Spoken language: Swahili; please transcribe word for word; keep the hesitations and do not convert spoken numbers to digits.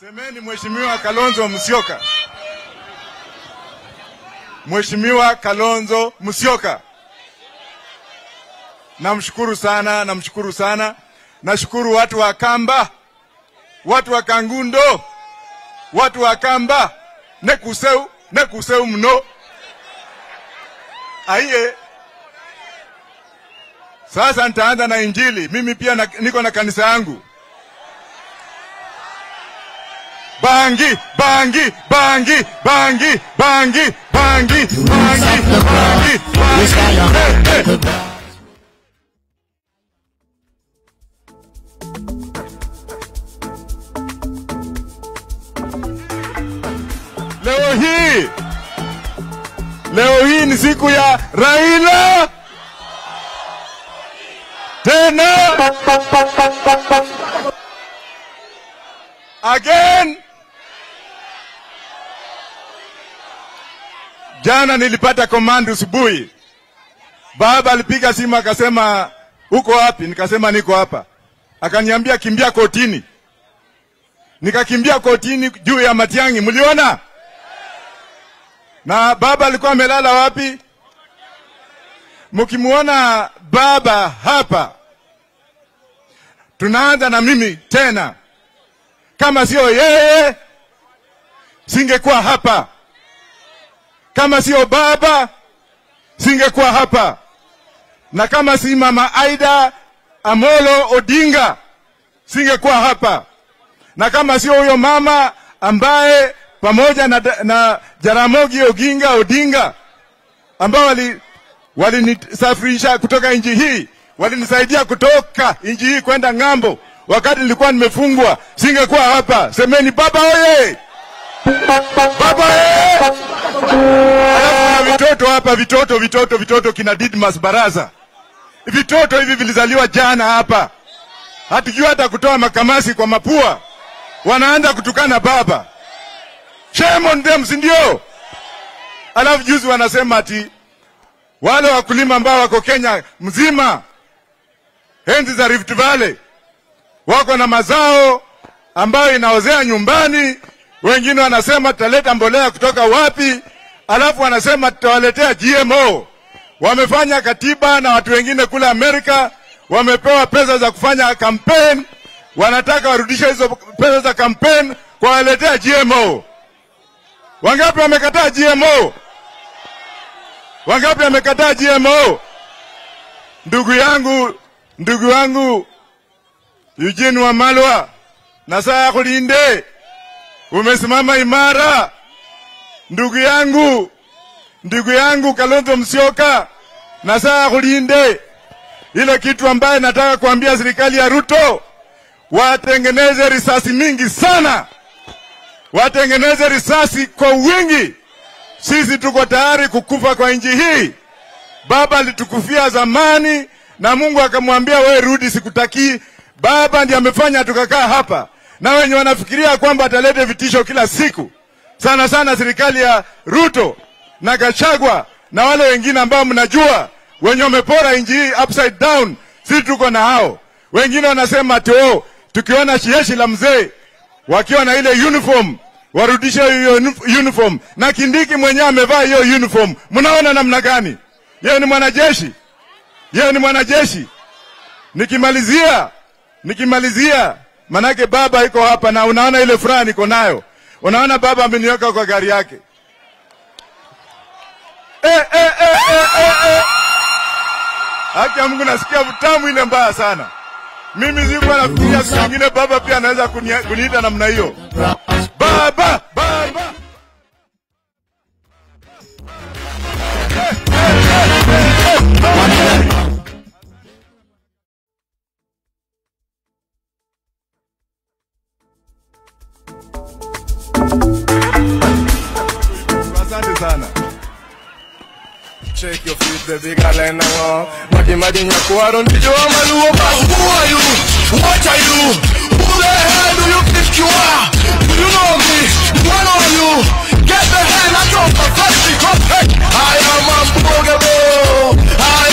Semeni Mheshimiwa Kalonzo Musyoka. Mheshimiwa Kalonzo Musyoka. Namshukuru sana, namshukuru sana. Nashukuru watu wa Kamba, watu wa Kangundo, watu wa Kamba, nekuseu, nekuseu mno. Aiye. Sasa nitaanza na injili. Mimi pia na, niko na kanisa yangu. Bangi, bangi, bangi, bangi, bangi, bangi, bangi, bangi, bangi, bangi. Leo hii, leo hii ni siku ya Raila. Tena. Again. Jana nilipata komando asubuhi. Baba alipiga simu akasema uko wapi? Nikasema niko hapa. Akaniambia kimbia kotini. Nikakimbia kotini juu ya Matiangi. Mliona? Na baba alikuwa amelala wapi? Mkimuona baba hapa. Tunaanza na mimi tena. Kama sio yeye singekuwa hapa. Kama sio baba singekuwa hapa. Na kama si mama Aida Amolo Odinga singekuwa hapa. Na kama sio huyo mama ambaye pamoja na, na Jaramogi Oginga Odinga ambao wali walinisafirisha kutoka nchi hii, walinisaidia kutoka nchi hii kwenda ngambo wakati nilikuwa nimefungwa, singekuwa hapa. Semeni baba oye! Baba oye! Alafu vitoto hapa, vitoto vitoto vitoto kina Didmas Baraza. Vitoto hivi vilizaliwa jana hapa. Hatujua hata kutoa makamasi kwa mapua. Wanaanza kutukana baba. Shame on them, si ndio? Alafu juzi wanasema ati wale wakulima ambao wako Kenya mzima, enzi za Rift Valley, wako na mazao ambayo inaozea nyumbani. Wengine wanasema tutaleta mbolea kutoka wapi? Alafu wanasema tutawaletea G M O. Wamefanya katiba na watu wengine kule Amerika, wamepewa pesa za kufanya campaign, wanataka warudishe hizo pesa za campaign kwa waletea G M O. Wangapi wamekataa G M O? Wangapi wamekataa G M O? Ndugu yangu, ndugu wangu Eugene Wamalwa, na saa kulinde. Umesimama imara. Ndugu yangu, ndugu yangu Kalonzo Musyoka, na saa kulinde. Ile kitu ambaye nataka kuambia serikali ya Ruto, watengeneze risasi mingi sana. Watengeneze risasi kwa wingi. Sisi tuko tayari kukufa kwa nchi hii. Baba alitukufia zamani na Mungu akamwambia wewe rudi sikutaki. Baba ndiye amefanya tukakaa hapa. Na wenye wanafikiria kwamba atalete vitisho kila siku, sana sana serikali ya Ruto na Kachagwa na wale wengine ambao mnajua wenye wamepora nchi hii upside down, sisi tuko na hao. Wengine wanasema too tukiona jeshi la mzee wakiwa na ile uniform warudisha hiyo uniform, na Kindiki mwenyewe amevaa hiyo uniform. Mnaona namna gani? Yeye ni mwanajeshi. Yeye ni mwanajeshi. Nikimalizia, nikimalizia, manake baba iko hapa na unaona ile furaha niko nayo. Unaona baba ameniweka kwa gari yake. Eh eh eh eh eh. eh. Haki ya Mungu nasikia utamu ile mbaya sana. Mimi zikuwa nafikiria siku nyingine baba pia anaweza kuniita namna hiyo. Baba, baba. Asante sana. Shake your feet, baby, girl, and all. Maki madi nyakuaro ndiyo amaluo. Who are you? What are you? Who the hell do you think you are? Do you know me? What are you? Get the hell out of my face because I am unbrokeable. I